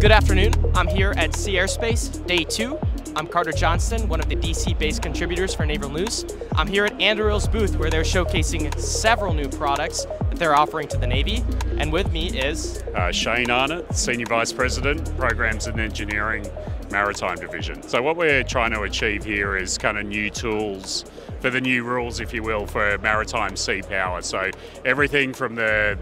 Good afternoon. I'm here at Sea Air Space, Day 2. I'm Carter Johnston, one of the DC-based contributors for Naval News. I'm here at Anduril's booth where they're showcasing several new products that they're offering to the Navy. And with me is... Shane Arnott, Senior Vice President, Programs and Engineering, Maritime Division. So what we're trying to achieve here is kind of new tools for the new rules, if you will, for maritime sea power. So everything from the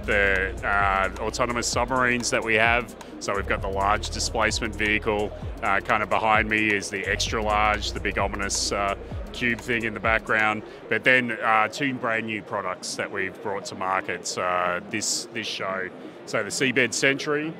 autonomous submarines that we have. So we've got the large displacement vehicle. Kind of behind me is the extra large, the big ominous cube thing in the background. But then two brand new products that we've brought to market this show. So the Seabed Sentry,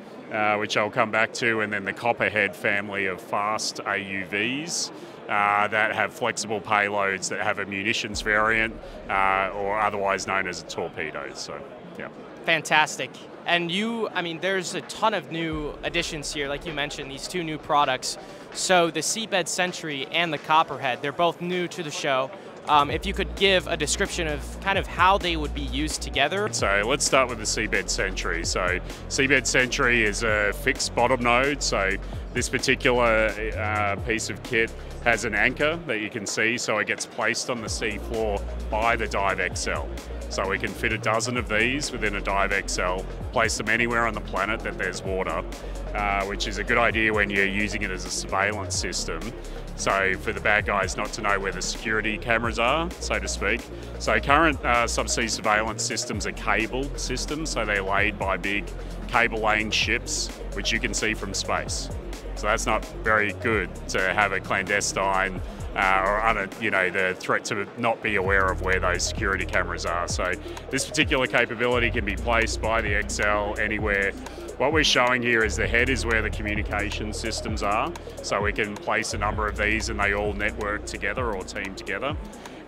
which I'll come back to, and then the Copperhead family of fast AUVs that have flexible payloads that have a munitions variant or otherwise known as a torpedo. So, yeah. Fantastic. And you, I mean, there's a ton of new additions here, like you mentioned, these two new products. So the Seabed Sentry and the Copperhead, they're both new to the show. If you could give a description of kind of how they would be used together. So let's start with the Seabed Sentry. So Seabed Sentry is a fixed bottom node. So this particular piece of kit has an anchor that you can see. So it gets placed on the seafloor by the Dive-XL. So we can fit a dozen of these within a Dive-XL, place them anywhere on the planet that there's water, which is a good idea when you're using it as a surveillance system. So for the bad guys not to know where the security cameras are, so to speak. So current subsea surveillance systems are cabled systems, so they're laid by big cable-laying ships, which you can see from space. So that's not very good to have a clandestine the threat to not be aware of where those security cameras are. So this particular capability can be placed by the XL anywhere. What we're showing here is the head is where the communication systems are. So we can place a number of these and they all network together or team together.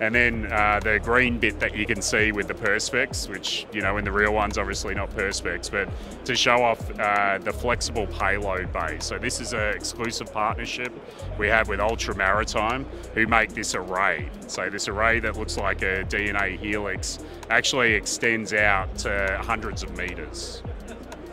And then the green bit that you can see with the perspex, which, you know, in the real one's obviously not perspex, but to show off the flexible payload bay. So this is an exclusive partnership we have with Ultra Maritime, who make this array. So this array that looks like a DNA helix actually extends out to hundreds of meters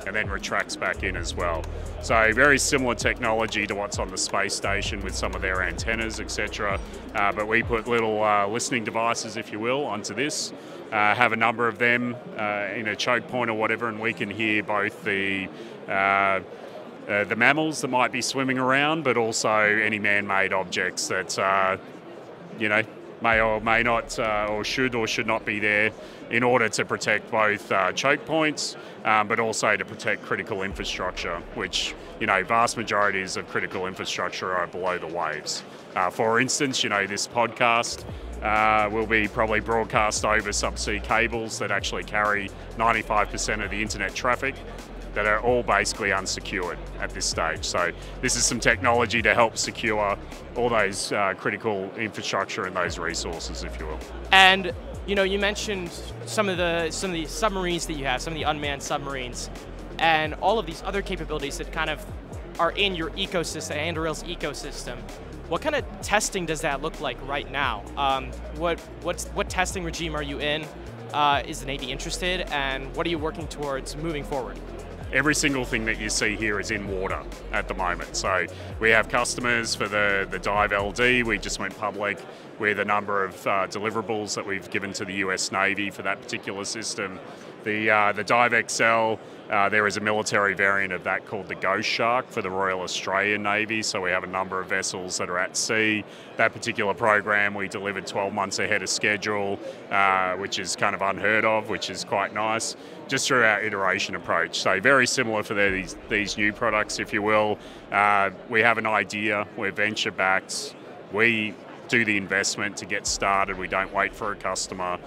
and then retracts back in as well. So very similar technology to what's on the space station with some of their antennas, etc. But we put little listening devices, if you will, onto this, have a number of them in a choke point or whatever, and we can hear both the mammals that might be swimming around, but also any man-made objects that, may or may not, or should not be there, in order to protect both choke points, but also to protect critical infrastructure, which, you know, vast majorities of critical infrastructure are below the waves. For instance, you know, this podcast will be probably broadcast over subsea cables that actually carry 95% of the internet traffic, that are all basically unsecured at this stage. So this is some technology to help secure all those critical infrastructure and those resources, if you will. And you know, you mentioned some of the submarines that you have, some of the unmanned submarines, and all of these other capabilities that kind of are in your ecosystem, Anduril's ecosystem. What kind of testing does that look like right now? What testing regime are you in? Is the Navy interested, and what are you working towards moving forward? Every single thing that you see here is in water at the moment. So we have customers for the Dive LD. We just went public with a number of deliverables that we've given to the US Navy for that particular system. The Dive XL, there is a military variant of that called the Ghost Shark for the Royal Australian Navy. So we have a number of vessels that are at sea. That particular program we delivered 12 months ahead of schedule, which is kind of unheard of, which is quite nice, just through our iteration approach. So very similar for these new products, if you will. We have an idea, we're venture-backed. We do the investment to get started. We don't wait for a customer.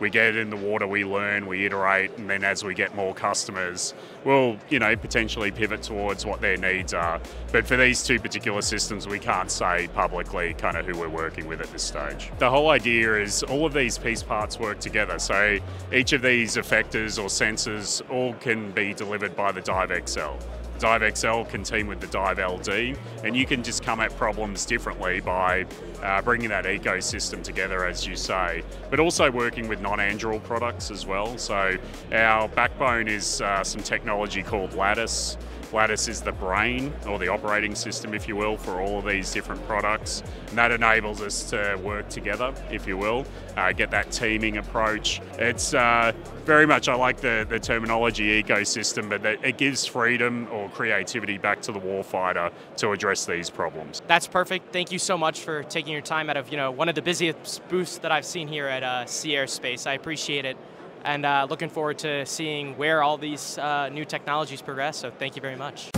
We get it in the water, we learn, we iterate, and then as we get more customers, we'll, you know, potentially pivot towards what their needs are. But for these two particular systems, we can't say publicly kind of who we're working with at this stage. The whole idea is all of these piece parts work together. So each of these effectors or sensors all can be delivered by the Dive-XL. Dive XL can team with the Dive LD, and you can just come at problems differently by bringing that ecosystem together, as you say, but also working with non-Anduril products as well. So our backbone is some technology called Lattice, Lattice is the brain, or the operating system, if you will, for all of these different products. And that enables us to work together, if you will, get that teaming approach. It's very much, I like the terminology ecosystem, but it gives freedom or creativity back to the warfighter to address these problems. That's perfect. Thank you so much for taking your time out of, you know, one of the busiest booths that I've seen here at Sea Air Space. I appreciate it. And looking forward to seeing where all these new technologies progress, so thank you very much.